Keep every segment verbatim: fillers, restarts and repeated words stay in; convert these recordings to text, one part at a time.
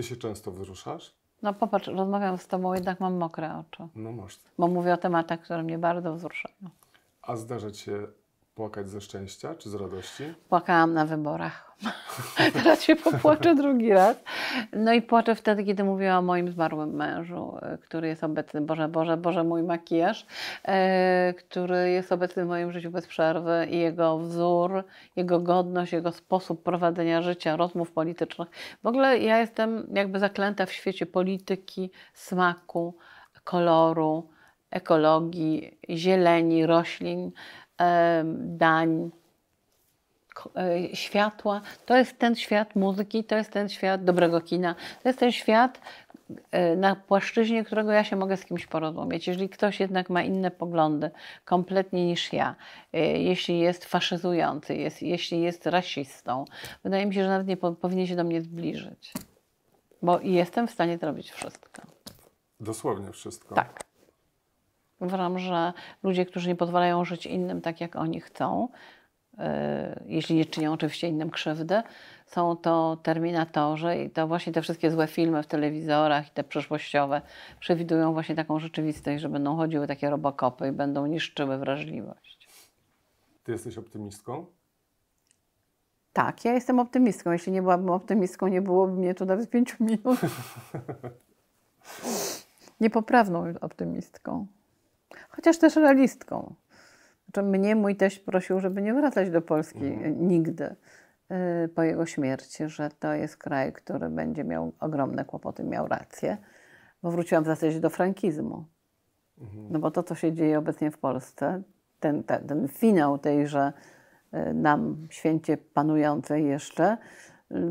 Ty się często wzruszasz? No popatrz, rozmawiam z tobą, jednak mam mokre oczy. No masz. Bo mówię o tematach, które mnie bardzo wzruszają. A zdarza ci się płakać ze szczęścia czy z radości? Płakałam na wyborach. Teraz się popłaczę drugi raz. No i płaczę wtedy, kiedy mówię o moim zmarłym mężu, który jest obecny, Boże, Boże, Boże mój makijaż, e, który jest obecny w moim życiu bez przerwy i jego wzór, jego godność, jego sposób prowadzenia życia, rozmów politycznych. W ogóle ja jestem jakby zaklęta w świecie polityki, smaku, koloru, ekologii, zieleni, roślin, dań, światła. To jest ten świat muzyki, to jest ten świat dobrego kina. To jest ten świat, na płaszczyźnie którego ja się mogę z kimś porozumieć. Jeżeli ktoś jednak ma inne poglądy kompletnie niż ja, jeśli jest faszyzujący, jest, jeśli jest rasistą, wydaje mi się, że nawet nie po, powinien się do mnie zbliżyć. Bo jestem w stanie zrobić wszystko. Dosłownie wszystko. Tak. Uważam, że ludzie, którzy nie pozwalają żyć innym tak, jak oni chcą, yy, jeśli nie czynią oczywiście innym krzywdy, są to terminatorzy i to właśnie te wszystkie złe filmy w telewizorach i te przyszłościowe przewidują właśnie taką rzeczywistość, że będą chodziły takie robokopy i będą niszczyły wrażliwość. Ty jesteś optymistką? Tak, ja jestem optymistką. Jeśli nie byłabym optymistką, nie byłoby mnie tu nawet pięciu minut. Niepoprawną optymistką. Chociaż też realistką. Znaczy mnie mój teść prosił, żeby nie wracać do Polski mhm. nigdy y, po jego śmierci, że to jest kraj, który będzie miał ogromne kłopoty. Miał rację, bo wróciłam w zasadzie do frankizmu. Mhm. No bo to, co się dzieje obecnie w Polsce, ten, ten, ten finał tejże y, nam święcie panującej jeszcze,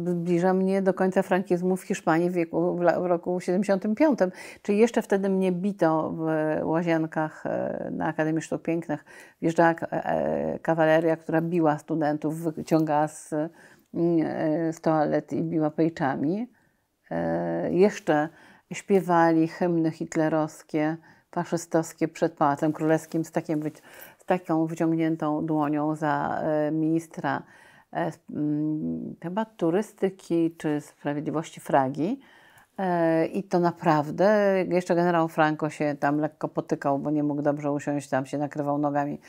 zbliża mnie do końca frankizmu w Hiszpanii w, wieku, w roku siedemdziesiątym piątym. Czyli jeszcze wtedy mnie bito w Łazienkach na Akademii Sztuk Pięknych. Wjeżdżała kawaleria, która biła studentów, wyciągała z, z toalet i biła pejczami. Jeszcze śpiewali hymny hitlerowskie, faszystowskie przed Pałacem Królewskim z, takim, z taką wyciągniętą dłonią za ministra chyba turystyki czy sprawiedliwości Fragi i to naprawdę, jeszcze generał Franco się tam lekko potykał, bo nie mógł dobrze usiąść, tam się nakrywał nogami,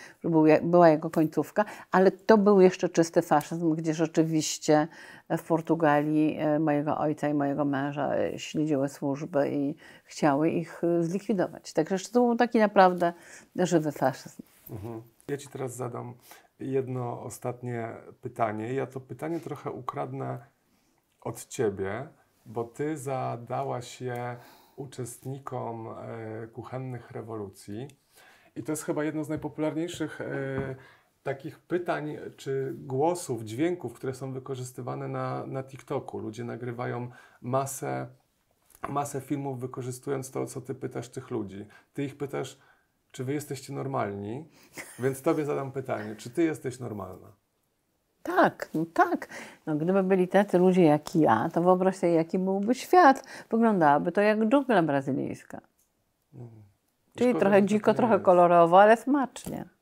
była jego końcówka, ale to był jeszcze czysty faszyzm, gdzie rzeczywiście w Portugalii mojego ojca i mojego męża śledziły służby i chciały ich zlikwidować. Także to był taki naprawdę żywy faszyzm. Mhm. Ja ci teraz zadam jedno ostatnie pytanie. Ja to pytanie trochę ukradnę od ciebie, bo ty zadałaś je uczestnikom e, kuchennych rewolucji. I to jest chyba jedno z najpopularniejszych e, takich pytań czy głosów, dźwięków, które są wykorzystywane na, na TikToku. Ludzie nagrywają masę, masę filmów, wykorzystując to, co ty pytasz tych ludzi. Ty ich pytasz, czy wy jesteście normalni? Więc tobie zadam pytanie, czy ty jesteś normalna? Tak, no tak. No, gdyby byli tacy ludzie jak ja, to wyobraź sobie, jaki byłby świat. Wyglądałaby to jak dżungla brazylijska. Mm. Czyli szkoda, trochę dziko, tak trochę jest kolorowo, ale smacznie.